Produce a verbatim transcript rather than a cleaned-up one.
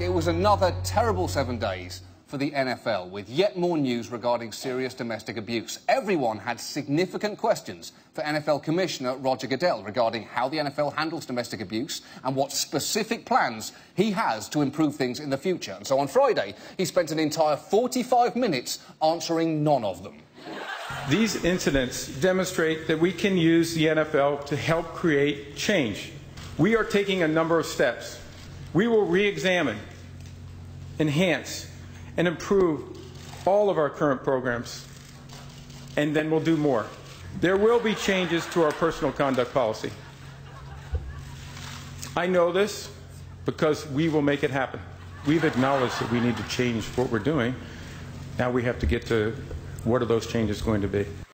It was another terrible seven days for the N F L, with yet more news regarding serious domestic abuse. Everyone had significant questions for N F L Commissioner Roger Goodell regarding how the N F L handles domestic abuse and what specific plans he has to improve things in the future. And so on Friday, he spent an entire forty-five minutes answering none of them. These incidents demonstrate that we can use the N F L to help create change. We are taking a number of steps. We will re-examine, enhance, and improve all of our current programs, and then we'll do more. There will be changes to our personal conduct policy. I know this because we will make it happen. We've acknowledged that we need to change what we're doing. Now we have to get to what are those changes going to be.